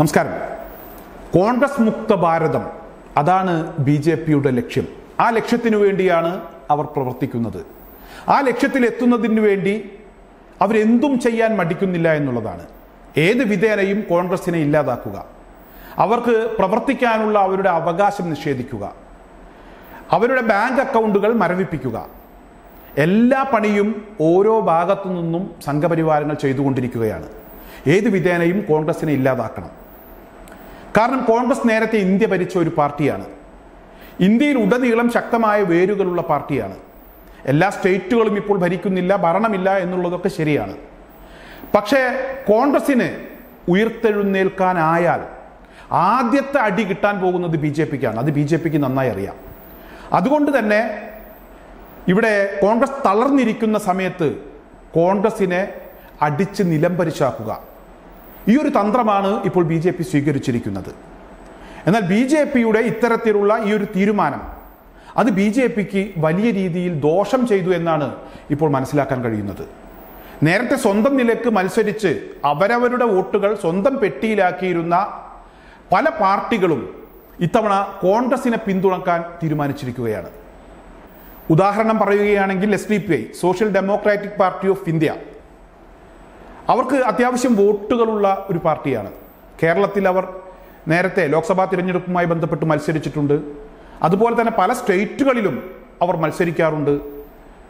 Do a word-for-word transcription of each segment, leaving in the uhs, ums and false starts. നമസ്കാരം. കോൺഗ്രസ് മുക്ത ഭാരതം, അതാണ് ബി ജെ പിയുടെ ലക്ഷ്യം. ആ ലക്ഷ്യത്തിനു വേണ്ടിയാണ് അവർ പ്രവർത്തിക്കുന്നത്. ആ ലക്ഷ്യത്തിലെത്തുന്നതിന് വേണ്ടി അവരെന്തും ചെയ്യാൻ മടിക്കുന്നില്ല എന്നുള്ളതാണ്. ഏത് വിധേനയും കോൺഗ്രസിനെ ഇല്ലാതാക്കുക, അവർക്ക് പ്രവർത്തിക്കാനുള്ള അവരുടെ അവകാശം നിഷേധിക്കുക, അവരുടെ ബാങ്ക് അക്കൗണ്ടുകൾ മരവിപ്പിക്കുക, എല്ലാ പണിയും ഓരോ ഭാഗത്തു നിന്നും സംഘപരിവാരങ്ങൾ ചെയ്തുകൊണ്ടിരിക്കുകയാണ്. ഏത് വിധേനയും കോൺഗ്രസിനെ ഇല്ലാതാക്കണം. കാരണം കോൺഗ്രസ് നേരത്തെ ഇന്ത്യ ഭരിച്ച ഒരു പാർട്ടിയാണ്. ഇന്ത്യയിൽ ഉടനീളം ശക്തമായ വേരുകളുള്ള പാർട്ടിയാണ്. എല്ലാ സ്റ്റേറ്റുകളും ഇപ്പോൾ ഭരിക്കുന്നില്ല, ഭരണമില്ല എന്നുള്ളതൊക്കെ ശരിയാണ്. പക്ഷേ കോൺഗ്രസിന് ഉയർത്തെഴുന്നേൽക്കാനായാൽ ആദ്യത്തെ അടി കിട്ടാൻ പോകുന്നത് ബി ജെ പിക്കാണ്. അത് ബി ജെ പിക്ക് നന്നായി അറിയാം. അതുകൊണ്ട് തന്നെ ഇവിടെ കോൺഗ്രസ് തളർന്നിരിക്കുന്ന സമയത്ത് കോൺഗ്രസിനെ അടിച്ച് നിലംപരിശാക്കുക, ഈ ഒരു തന്ത്രമാണ് ഇപ്പോൾ ബി ജെ പി സ്വീകരിച്ചിരിക്കുന്നത്. എന്നാൽ ബി ജെ പിയുടെ ഇത്തരത്തിലുള്ള ഈ ഒരു തീരുമാനം അത് ബി ജെ പിക്ക് വലിയ രീതിയിൽ ദോഷം ചെയ്തു എന്നാണ് ഇപ്പോൾ മനസ്സിലാക്കാൻ കഴിയുന്നത്. നേരത്തെ സ്വന്തം നിലക്ക് മത്സരിച്ച് അവരവരുടെ വോട്ടുകൾ സ്വന്തം പെട്ടിയിലാക്കിയിരുന്ന പല പാർട്ടികളും ഇത്തവണ കോൺഗ്രസിനെ പിന്തുണക്കാൻ തീരുമാനിച്ചിരിക്കുകയാണ്. ഉദാഹരണം പറയുകയാണെങ്കിൽ S D P I, social democratic party of India, അവർക്ക് അത്യാവശ്യം വോട്ടുകളുള്ള ഒരു പാർട്ടിയാണ്. കേരളത്തിൽ അവർ നേരത്തെ ലോക്സഭാ തിരഞ്ഞെടുപ്പുമായി ബന്ധപ്പെട്ട് മത്സരിച്ചിട്ടുണ്ട്. അതുപോലെ തന്നെ പല സ്റ്റേറ്റുകളിലും അവർ മത്സരിക്കാറുണ്ട്.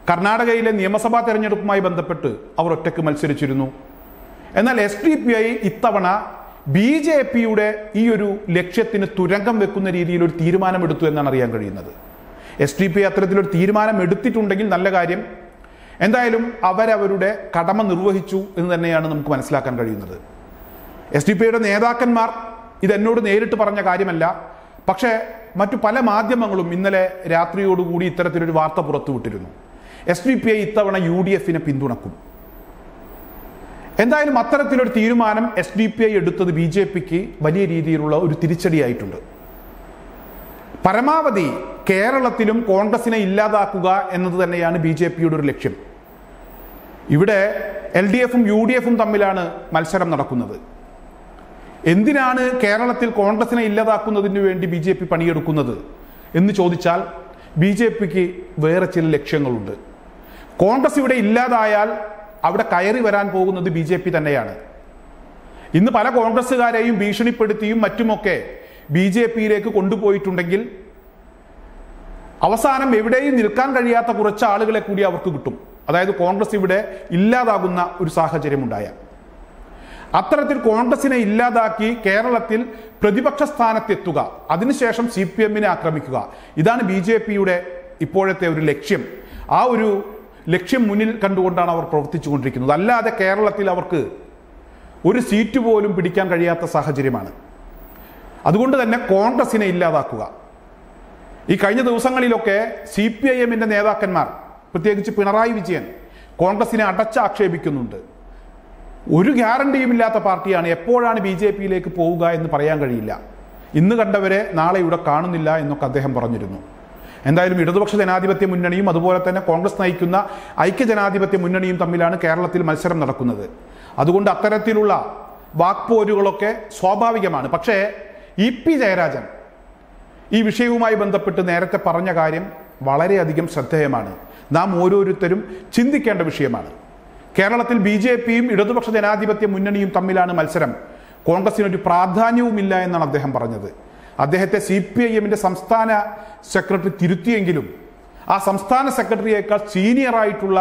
കർണാടകയിലെ നിയമസഭാ തിരഞ്ഞെടുപ്പുമായി ബന്ധപ്പെട്ട് അവർ ഒറ്റയ്ക്ക് മത്സരിച്ചിരുന്നു. എന്നാൽ എസ് ഡി പി ഐ ഇത്തവണ ബി ജെ പിയുടെ ഈ ഒരു ലക്ഷ്യത്തിന് തുരങ്കം വെക്കുന്ന രീതിയിൽ ഒരു തീരുമാനമെടുത്തു എന്നാണ് അറിയാൻ കഴിയുന്നത്. എസ് ഡി പി ഐ അത്തരത്തിലൊരു തീരുമാനം എടുത്തിട്ടുണ്ടെങ്കിൽ നല്ല കാര്യം. എന്തായാലും അവരവരുടെ കടമ നിർവഹിച്ചു എന്ന് തന്നെയാണ് നമുക്ക് മനസ്സിലാക്കാൻ കഴിയുന്നത്. എസ് ഡി പി ഐയുടെ നേതാക്കന്മാർ ഇതെന്നോട് നേരിട്ട് പറഞ്ഞ കാര്യമല്ല, പക്ഷേ മറ്റു പല മാധ്യമങ്ങളും ഇന്നലെ രാത്രിയോടുകൂടി ഇത്തരത്തിലൊരു വാർത്ത പുറത്തുവിട്ടിരുന്നു. എസ് ഡി പി ഐ ഇത്തവണ യു ഡി എഫിനെ പിന്തുണക്കും. എന്തായാലും അത്തരത്തിലൊരു തീരുമാനം എസ് ഡി പി ഐ എടുത്തത് ബി ജെ പിക്ക് വലിയ രീതിയിലുള്ള ഒരു തിരിച്ചടിയായിട്ടുണ്ട്. പരമാവധി കേരളത്തിലും കോൺഗ്രസിനെ ഇല്ലാതാക്കുക എന്നത് തന്നെയാണ് ബി ജെ പിയുടെ ഒരു ലക്ഷ്യം. ഇവിടെ എൽ ഡി എഫും യു ഡി എഫും തമ്മിലാണ് മത്സരം നടക്കുന്നത്. എന്തിനാണ് കേരളത്തിൽ കോൺഗ്രസിനെ ഇല്ലാതാക്കുന്നതിന് വേണ്ടി ബി ജെ പി പണിയെടുക്കുന്നത് എന്ന് ചോദിച്ചാൽ ബി ജെ പിക്ക് വേറെ ചില ലക്ഷ്യങ്ങളുണ്ട്. കോൺഗ്രസ് ഇവിടെ ഇല്ലാതായാൽ അവിടെ കയറി വരാൻ പോകുന്നത് ബി ജെ പി തന്നെയാണ്. ഇന്ന് പല കോൺഗ്രസ്സുകാരെയും ഭീഷണിപ്പെടുത്തിയും മറ്റുമൊക്കെ ബി ജെ പിയിലേക്ക് കൊണ്ടുപോയിട്ടുണ്ടെങ്കിൽ അവസാനം എവിടെയും നിൽക്കാൻ കഴിയാത്ത കുറച്ച് ആളുകളെ കൂടി അവർക്ക് കിട്ടും. അതായത് കോൺഗ്രസ് ഇവിടെ ഇല്ലാതാകുന്ന ഒരു സാഹചര്യമുണ്ടായ അത്തരത്തിൽ കോൺഗ്രസിനെ ഇല്ലാതാക്കി കേരളത്തിൽ പ്രതിപക്ഷ സ്ഥാനത്തെത്തുക, അതിനുശേഷം സി പി എമ്മിനെ ആക്രമിക്കുക, ഇതാണ് ബി ജെ പിയുടെ ഇപ്പോഴത്തെ ഒരു ലക്ഷ്യം. ആ ഒരു ലക്ഷ്യം മുന്നിൽ കണ്ടുകൊണ്ടാണ് അവർ പ്രവർത്തിച്ചു കൊണ്ടിരിക്കുന്നത്. അല്ലാതെ കേരളത്തിൽ അവർക്ക് ഒരു സീറ്റ് പോലും പിടിക്കാൻ കഴിയാത്ത സാഹചര്യമാണ്. അതുകൊണ്ട് തന്നെ കോൺഗ്രസിനെ ഇല്ലാതാക്കുക. ഈ കഴിഞ്ഞ ദിവസങ്ങളിലൊക്കെ സി പി ഐ എമ്മിൻ്റെ നേതാക്കന്മാർ, പ്രത്യേകിച്ച് പിണറായി വിജയൻ, കോൺഗ്രസിനെ അടച്ചാക്ഷേപിക്കുന്നുണ്ട്. ഒരു ഗ്യാരണ്ടിയും ഇല്ലാത്ത പാർട്ടിയാണ്, എപ്പോഴാണ് ബി ജെ പിയിലേക്ക് പോവുക എന്ന് പറയാൻ കഴിയില്ല, ഇന്ന് കണ്ടവരെ നാളെ ഇവിടെ കാണുന്നില്ല എന്നൊക്കെ അദ്ദേഹം പറഞ്ഞിരുന്നു. എന്തായാലും ഇടതുപക്ഷ ജനാധിപത്യ മുന്നണിയും അതുപോലെ തന്നെ കോൺഗ്രസ് നയിക്കുന്ന ഐക്യ ജനാധിപത്യ മുന്നണിയും തമ്മിലാണ് കേരളത്തിൽ മത്സരം നടക്കുന്നത്. അതുകൊണ്ട് അത്തരത്തിലുള്ള വാക്പോരുകളൊക്കെ സ്വാഭാവികമാണ്. പക്ഷേ ഇ പി ജയരാജൻ ഈ വിഷയവുമായി ബന്ധപ്പെട്ട് നേരത്തെ പറഞ്ഞ കാര്യം വളരെയധികം ശ്രദ്ധേയമാണ്, നാം ഓരോരുത്തരും ചിന്തിക്കേണ്ട വിഷയമാണ്. കേരളത്തിൽ ബി ജെ പിയും ഇടതുപക്ഷ ജനാധിപത്യ മുന്നണിയും തമ്മിലാണ് മത്സരം, കോൺഗ്രസിനൊരു പ്രാധാന്യവുമില്ല എന്നാണ് അദ്ദേഹം പറഞ്ഞത്. അദ്ദേഹത്തെ സി പി ഐ എമ്മിൻ്റെ സംസ്ഥാന സെക്രട്ടറി തിരുത്തിയെങ്കിലും ആ സംസ്ഥാന സെക്രട്ടറിയേക്കാൾ സീനിയറായിട്ടുള്ള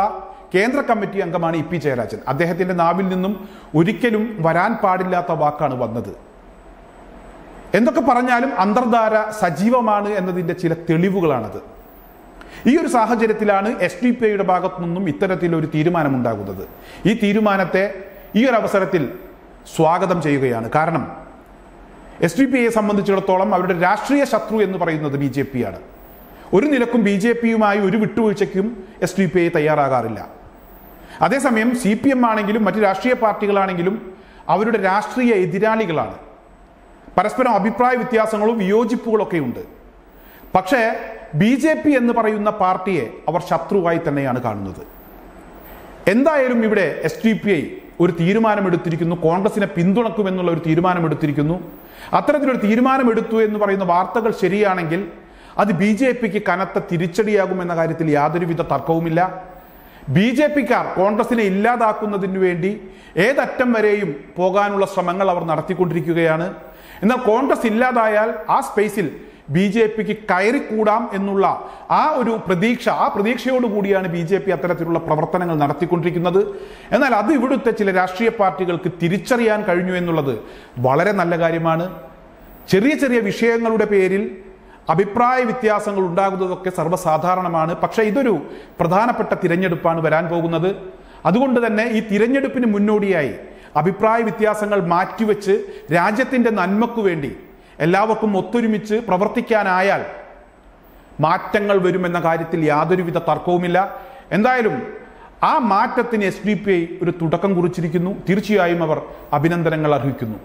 കേന്ദ്ര കമ്മിറ്റി അംഗമാണ് ഇ പി ജയരാജൻ. അദ്ദേഹത്തിൻ്റെ നാവിൽ നിന്നും ഒരിക്കലും വരാൻ പാടില്ലാത്ത വാക്കാണ് വന്നത്. എന്തൊക്കെ പറഞ്ഞാലും അന്തർധാര സജീവമാണ് എന്നതിൻ്റെ ചില തെളിവുകളാണത്. ഈ ഒരു സാഹചര്യത്തിലാണ് എസ് ഡി പി ഐയുടെ ഭാഗത്തു നിന്നും ഇത്തരത്തിലൊരു തീരുമാനമുണ്ടാകുന്നത്. ഈ തീരുമാനത്തെ ഈ ഒരു അവസരത്തിൽ സ്വാഗതം ചെയ്യുകയാണ്. കാരണം എസ് ഡി പി ഐയെ സംബന്ധിച്ചിടത്തോളം അവരുടെ രാഷ്ട്രീയ ശത്രു എന്ന് പറയുന്നത് ബി ജെ പി ആണ്. ഒരു നിലക്കും ബി ജെ പിയുമായി ഒരു വിട്ടുവീഴ്ചയ്ക്കും എസ് ഡി പി ഐ തയ്യാറാകാറില്ല. അതേസമയം സി പി എം ആണെങ്കിലും മറ്റ് രാഷ്ട്രീയ പാർട്ടികളാണെങ്കിലും അവരുടെ രാഷ്ട്രീയ എതിരാളികളാണ്. പരസ്പരം അഭിപ്രായ വ്യത്യാസങ്ങളും വിയോജിപ്പുകളൊക്കെയുണ്ട്. പക്ഷേ ബി ജെ പി എന്ന് പറയുന്ന പാർട്ടിയെ അവർ ശത്രുവായി തന്നെയാണ് കാണുന്നത്. എന്തായാലും ഇവിടെ എസ് ഡി പി ഐ ഒരു തീരുമാനമെടുത്തിരിക്കുന്നു, കോൺഗ്രസിനെ പിന്തുണക്കുമെന്നുള്ള ഒരു തീരുമാനമെടുത്തിരിക്കുന്നു. അത്തരത്തിലൊരു തീരുമാനമെടുത്തു എന്ന് പറയുന്ന വാർത്തകൾ ശരിയാണെങ്കിൽ അത് ബി ജെ പിക്ക് കനത്ത തിരിച്ചടിയാകുമെന്ന കാര്യത്തിൽ യാതൊരുവിധ തർക്കവുമില്ല. ബി ജെ പിക്കാർ കോൺഗ്രസിനെ ഇല്ലാതാക്കുന്നതിന് വേണ്ടി ഏതറ്റം വരെയും പോകാനുള്ള ശ്രമങ്ങൾ അവർ നടത്തിക്കൊണ്ടിരിക്കുകയാണ്. എന്നാൽ കോൺഗ്രസ് ഇല്ലാതായാൽ ആ സ്പേസിൽ ബി ജെ പിക്ക് കയറിക്കൂടാം എന്നുള്ള ആ ഒരു പ്രതീക്ഷ, ആ പ്രതീക്ഷയോടുകൂടിയാണ് ബി ജെ പി അത്തരത്തിലുള്ള പ്രവർത്തനങ്ങൾ നടത്തിക്കൊണ്ടിരിക്കുന്നത്. എന്നാൽ അത് ഇവിടുത്തെ ചില രാഷ്ട്രീയ പാർട്ടികൾക്ക് തിരിച്ചറിയാൻ കഴിഞ്ഞു എന്നുള്ളത് വളരെ നല്ല കാര്യമാണ്. ചെറിയ ചെറിയ വിഷയങ്ങളുടെ പേരിൽ അഭിപ്രായ വ്യത്യാസങ്ങൾ ഉണ്ടാകുന്നതൊക്കെ സർവ്വസാധാരണമാണ്. പക്ഷേ ഇതൊരു പ്രധാനപ്പെട്ട തിരഞ്ഞെടുപ്പാണ് വരാൻ പോകുന്നത്. അതുകൊണ്ട് തന്നെ ഈ തിരഞ്ഞെടുപ്പിന് മുന്നോടിയായി അഭിപ്രായ വ്യത്യാസങ്ങൾ മാറ്റിവെച്ച് രാജ്യത്തിൻ്റെ നന്മയ്ക്കു വേണ്ടി എല്ലാവർക്കും ഒത്തൊരുമിച്ച് പ്രവർത്തിക്കാനായാൽ മാറ്റങ്ങൾ വരുമെന്ന കാര്യത്തിൽ യാതൊരുവിധ തർക്കവുമില്ല. എന്തായാലും ആ മാറ്റത്തിന് എസ് ഡി പി ഐ ഒരു തുടക്കം കുറിച്ചിരിക്കുന്നു. തീർച്ചയായും അവർ അഭിനന്ദനങ്ങൾ അർഹിക്കുന്നു.